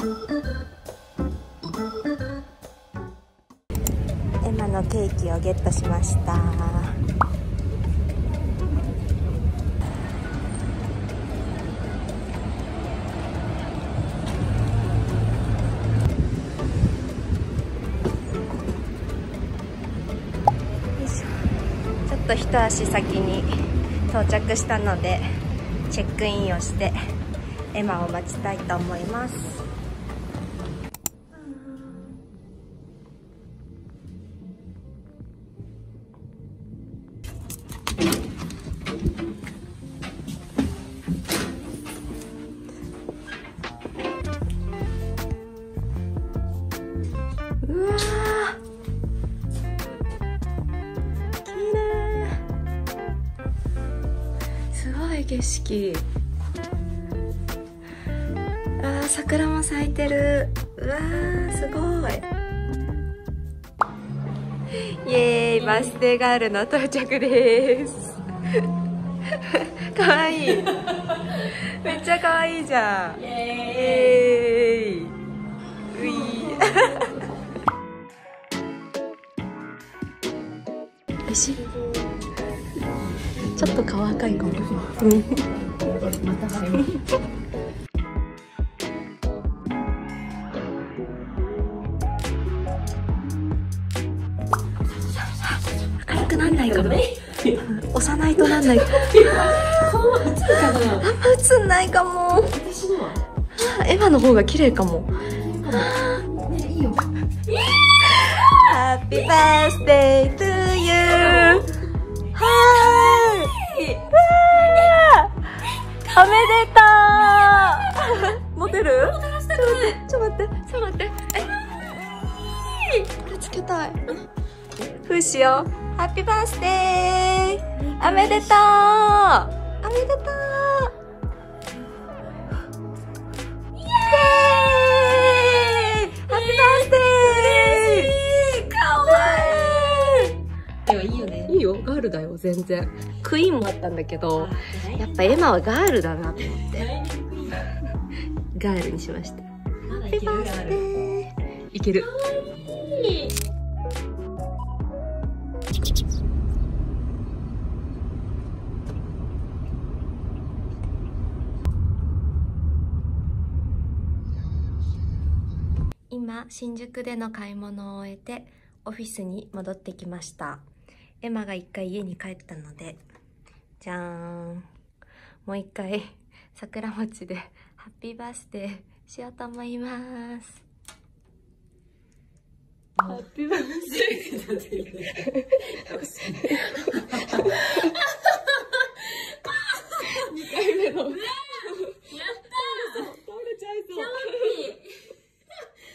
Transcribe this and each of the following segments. エマのケーキをゲットしました。ちょっと一足先に到着したのでチェックインをしてエマを待ちたいと思います。景色、あ、桜も咲いてる。うわー、すごい。イエーイ、バス停ガールの到着です。かわいい。めっちゃかわいいじゃん。イエーイ、ういー。石ちょっと顔赤いかも。明るくなんないかな。押さないとなんない。顔は映るかな。あんま映んないかも。私のは。エヴァの方が綺麗かも。ね、いいよ。ハッピーバースデートゥーユー。おめでとう。モテる？ちょっと待って、ちょっと待って。これつけたい。風しよう。ハッピーバースデー。おめでとう。おめでとう。イエーイ。ハッピーバースデー。かわいい。いいよね。いいよ、ガールだよ、全然。クイーンもあったんだけど、やっぱエマはガールだなと思ってガールにしました。まだいける。いける。今新宿での買い物を終えてオフィスに戻ってきました。エマが一回家に帰ったので、じゃーん、もう一回桜餅でハッピーバースデーしようと思います。ハッピーバースデー。2回目のやったー。倒れちゃい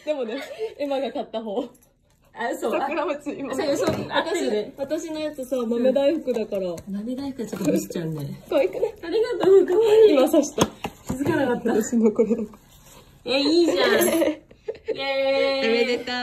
そう。でもね、エマが買った方。あ、そう。桜餅、今。そうそう。私のやつさ、豆大福だから。豆大福ちょっと蒸しちゃうね。可愛くね。ありがとう、可愛い。今刺した。気づかなかった。私のこれ。いいじゃん。イェーイ。おめでとう。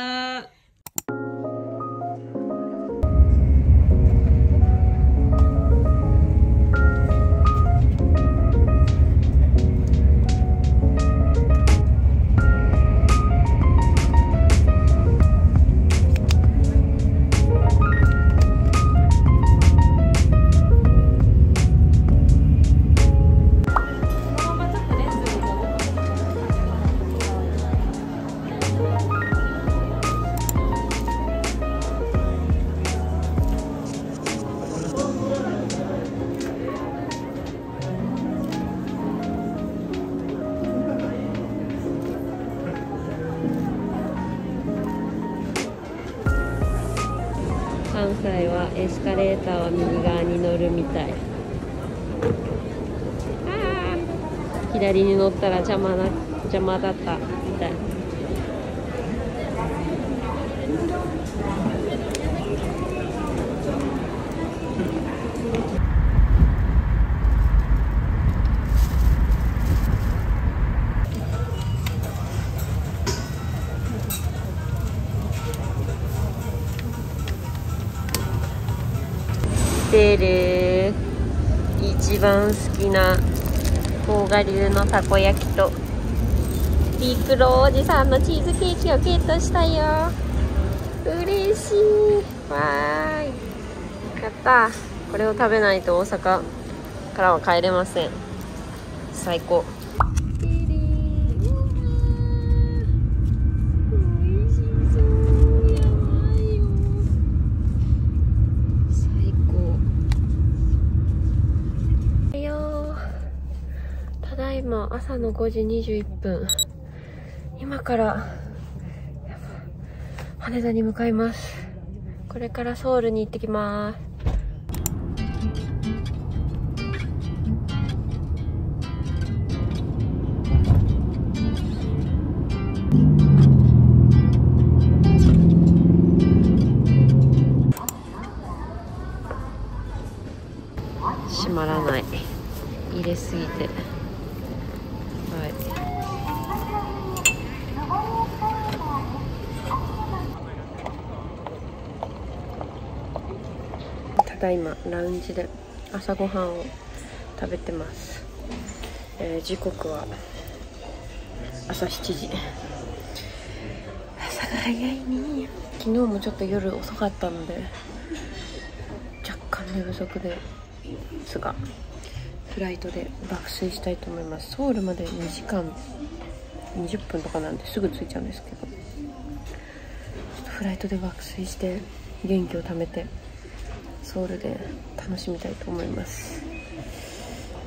関西はエスカレーターは右側に乗るみたい。左に乗ったら邪魔だったみたい。一番好きな甲賀流のたこ焼きとビクロおじさんのチーズケーキをゲットしたよ。嬉しい。わーい。やった。これを食べないと大阪からは帰れません。最高。今朝の5時21分、今から羽田に向かいます。これからソウルに行ってきます。閉まらない、入れすぎて。ただいまラウンジで朝ごはんを食べてます。時刻は朝7時。朝が早いね。昨日もちょっと夜遅かったので若干寝不足ですが、フライトで爆睡したいと思います。ソウルまで2時間20分とかなんですぐ着いちゃうんですけど、ちょっとフライトで爆睡して元気をためてソウルで楽しみたいと思います。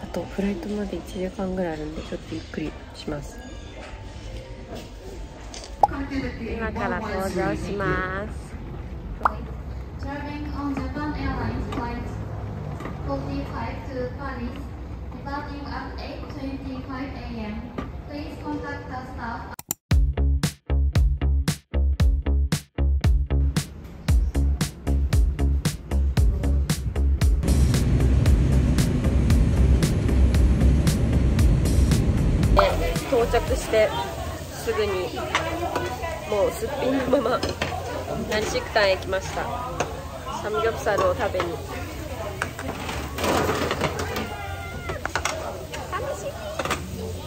あとフライトまで1時間ぐらいあるんで、ちょっとゆっくりします。今から搭乗します。到着してすぐにもうすっぴんのままナンシクタンへ来ました。サムギョプサルを食べに。楽しみ。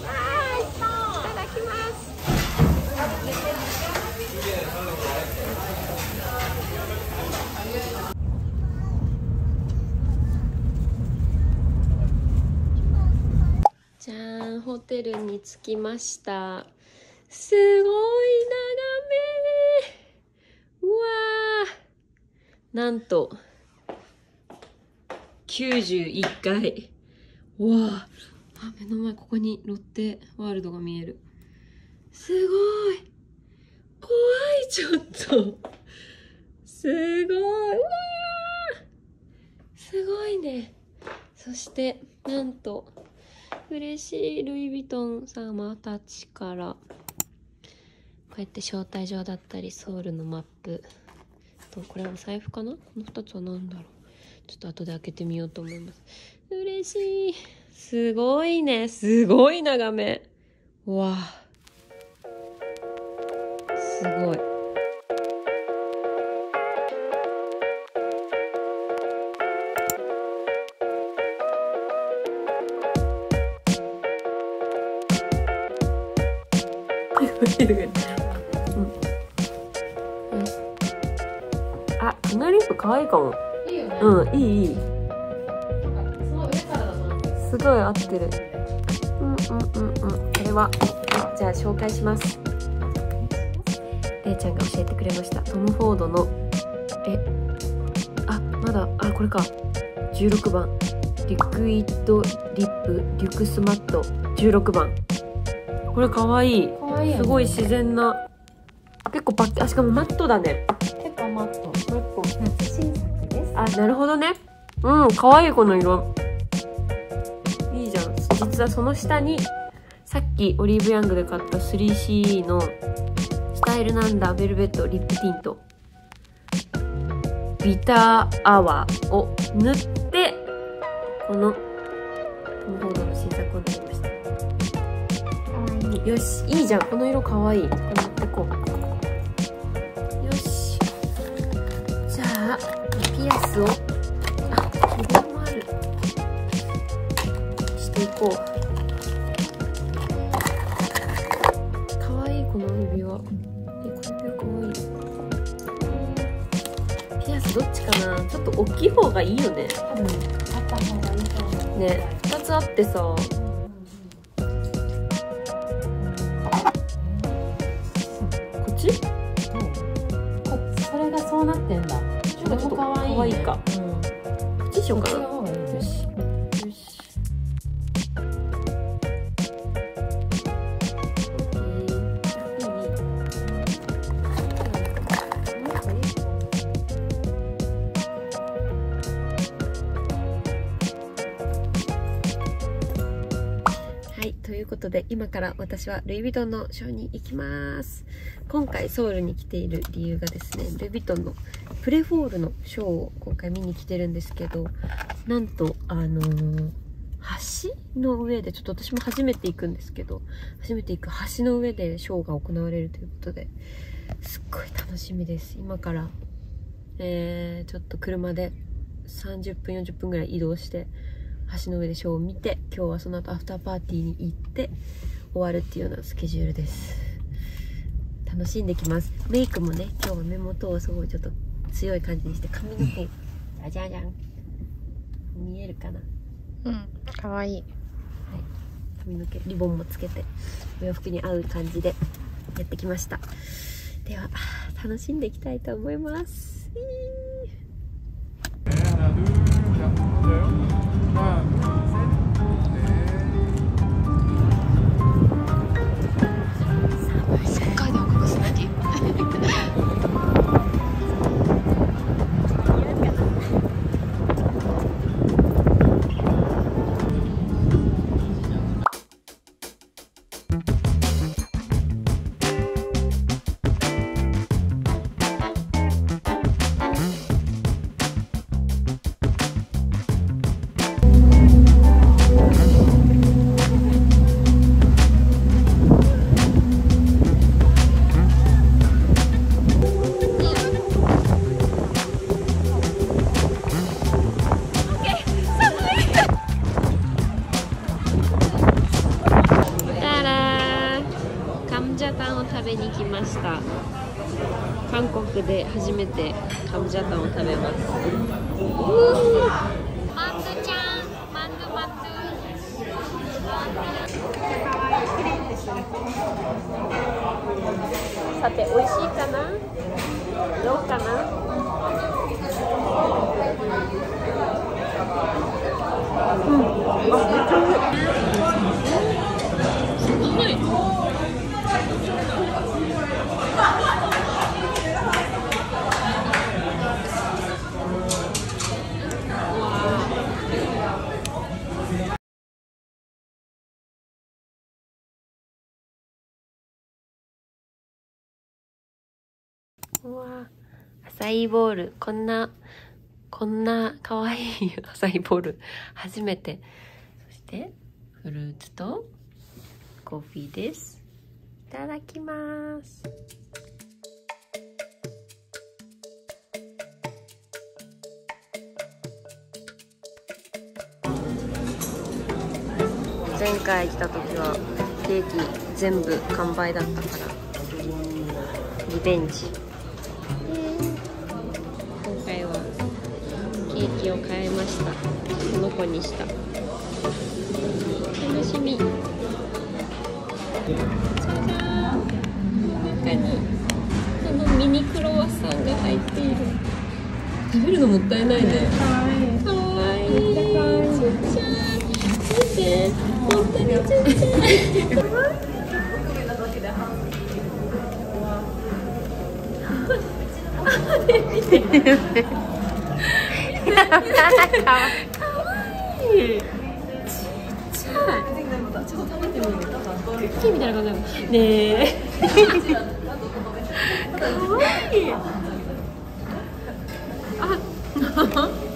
はい、いただきます。じゃーん、ホテルに着きました。すごい眺め。うわー、なんと91階。うわあ、目の前ここにロッテワールドが見える。すごい。怖い。ちょっとすごい。うわー、すごいね。そしてなんと嬉しい、ルイ・ヴィトン様たちからこうやって招待状だったりソウルのマップと、これはお財布かな。この2つは何だろう、ちょっと後で開けてみようと思います。嬉しい。すごいね。すごい眺め。わあ、すごい。あ、このリップ可愛いかも。いいよね。うん、いい、いい。すごい合ってる。これは、じゃあ紹介します。れいちゃんが教えてくれました。トムフォードの。まだ、これか。16番。リクイッドリップ、リュクスマット、16番。これ可愛い。すごい自然な。結構パッ、しかもマットだね。結構マット。結構夏新作です。あ、なるほどね。うん、可愛いこの色。いいじゃん。実はその下にさっきオリーブヤングで買った 3CE のスタイルなんだベルベットリップティントビターアワーを塗って、このトムフォードの新作を塗りました。よし、いいじゃん。この色かわいい。これ持ってこう。よし、じゃあピアスを、ここもある、していこう。と大きい方がいいよね。うん、あった方がいいと思う。ね、2つあってさ。こっち？これがそうなってんだ。ちょっと可愛いか。こっちしようかな。で今から私はルイ・ヴィトンのショーに行きます。今回ソウルに来ている理由がですね、ルイ・ヴィトンのプレフォールのショーを今回見に来てるんですけど、なんと橋の上で、ちょっと私も初めて行く橋の上でショーが行われるということで、すっごい楽しみです。今から、ちょっと車で30分40分ぐらい移動して橋の上でショーを見て、今日はその後アフターパーティーに行って終わるっていうようなスケジュールです。楽しんできます。メイクもね、今日は目元をすごいちょっと強い感じにして、髪の毛じゃじゃん、見えるかな、うん、かわいい、はい、髪の毛リボンもつけてお洋服に合う感じでやってきました。では楽しんでいきたいと思います。韓国で初めてカムジャタンを食べます。マンドちゃん、マンドマンド。さて、美味しいかな？どうかな？うん。すごい。アサイーボウル、こんな可愛いアサイーボウル初めて。そしてフルーツとコーヒーです。いただきます。前回来た時はケーキ全部完売だったからリベンジ。ケーキを買いました。この子にした。楽しみ。じゃじゃーん。中にこのミニクロワッサンが入っている。食べるのもったいないね。かわいい。かわいい。ちっちゃい。見て。本当にちっちゃい。見て。かわいい。ちっちゃい。ちょっと食べてみよう。クッキーみたいな感じだねえ。かわいい。あ、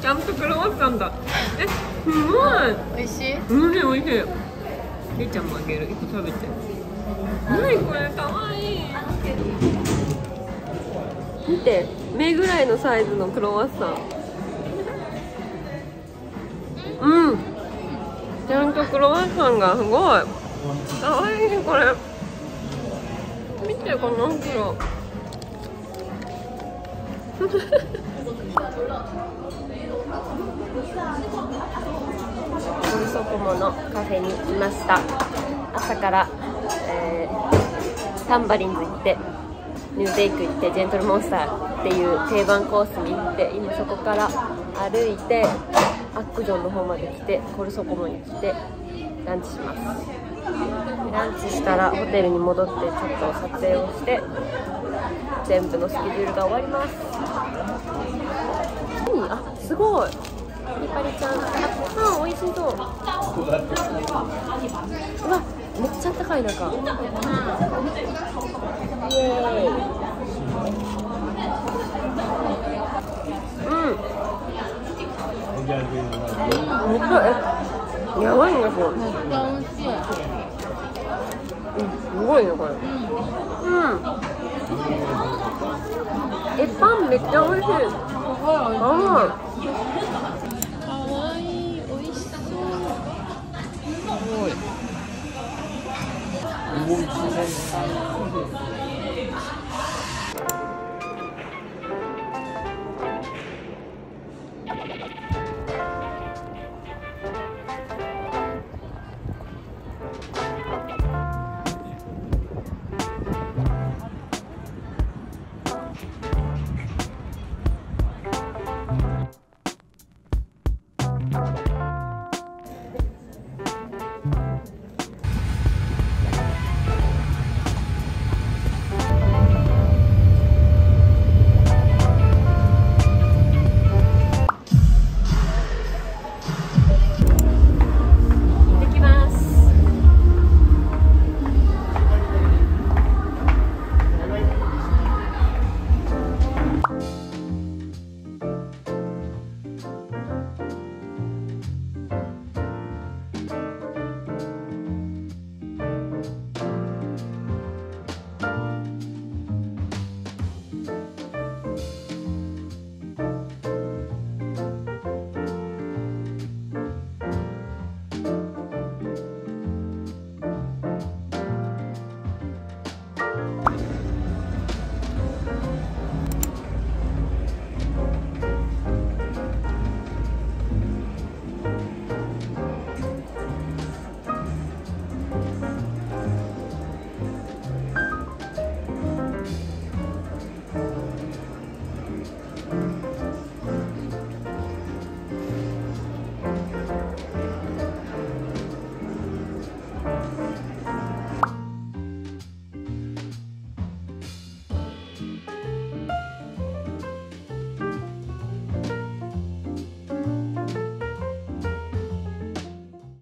ちゃんとクロワッサンだ。え、うまい。美味しい。うん、美味しい。ゆいちゃんもあげる。一個食べて。何これ、かわいい。見て、目ぐらいのサイズのクロワッサン。うん、ちゃんとクロワッサンがすごいかわいい。これ見て、この袋そこものカフェにいました。朝から、タンバリンズ行ってニューベイク行ってジェントルモンスターっていう定番コースに行って、今そこから歩いてアックジョンの方まで来てコルソコモに来てランチします。ランチしたらホテルに戻ってちょっと撮影をして全部のスケジュールが終わります。あ、すごいパリパリちゃん、あ、パン美味しそう。うわ、めっちゃ高い中。イエーイ。うん。めっちゃやばいんですよ。めっちゃ美味しい。うん、すごいねこれ。うん。パンめっちゃ美味しい。甘い。